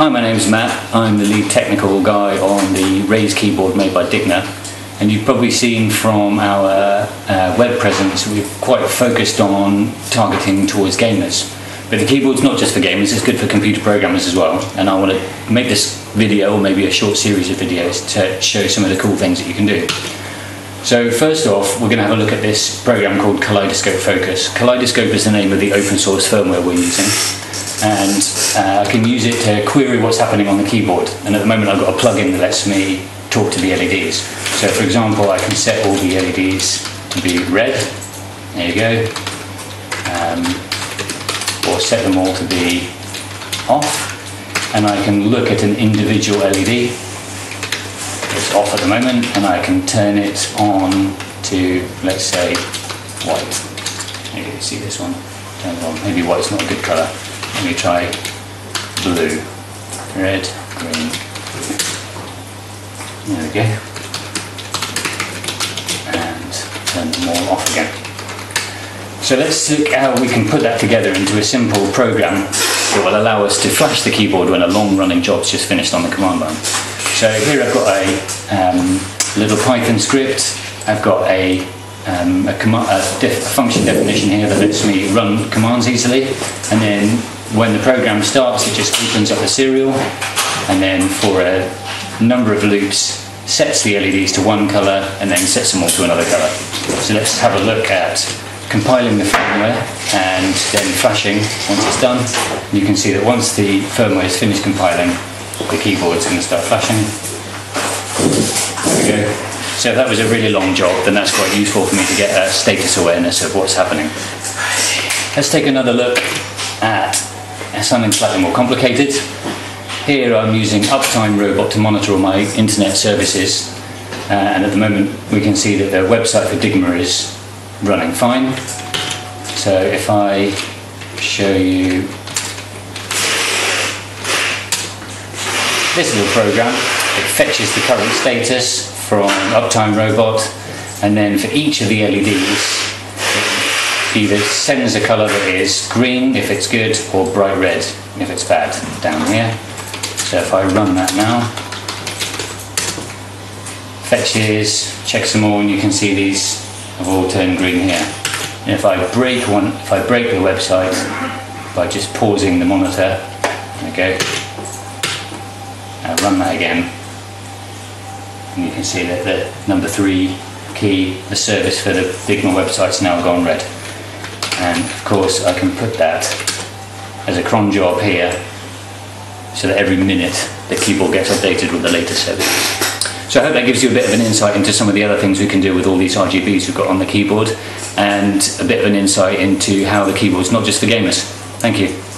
Hi, my name's Matt. I'm the lead technical guy on the Raise keyboard made by DIGNA, and you've probably seen from our web presence we're quite focused on targeting towards gamers. But the keyboard's not just for gamers, it's good for computer programmers as well, and I want to make this video, or maybe a short series of videos, to show some of the cool things that you can do. So first off, we're going to have a look at this program called Kaleidoscope Focus. Kaleidoscope is the name of the open source firmware we're using, and I can use it to query what's happening on the keyboard. And at the moment I've got a plugin that lets me talk to the LEDs. So for example, I can set all the LEDs to be red, there you go, or set them all to be off, and I can look at an individual LED. It's off at the moment, and I can turn it on to, let's say, white. Maybe you can see this one. Maybe white's not a good colour. Let me try blue, red, green. There we go. And turn them all off again. So let's look how we can put that together into a simple program that will allow us to flash the keyboard when a long-running job's just finished on the command line. So here I've got a little Python script. I've got a function definition here that lets me run commands easily. And then when the program starts, it just opens up the serial. And then for a number of loops, sets the LEDs to one color and then sets them all to another color. So let's have a look at compiling the firmware and then flashing once it's done. You can see that once the firmware is finished compiling, the keyboard's going to start flashing. There we go. So if that was a really long job, then that's quite useful for me to get a status awareness of what's happening. Let's take another look at something slightly more complicated. Here I'm using Uptime Robot to monitor all my internet services, and at the moment we can see that the website for DIGNA is running fine. So if I show you this little program, it fetches the current status from Uptime Robot, and then for each of the LEDs, it either sends a colour that is green if it's good, or bright red if it's bad, down here. So if I run that now, fetches, checks them all, and you can see these have all turned green here. And if I break one, if I break the website by just pausing the monitor, there we go. Run that again, and you can see that the number 3 key, the service for the DIGNA website's now gone red. And of course I can put that as a cron job here, so that every minute the keyboard gets updated with the latest services. So I hope that gives you a bit of an insight into some of the other things we can do with all these RGBs we've got on the keyboard, and a bit of an insight into how the keyboard's not just for gamers. Thank you.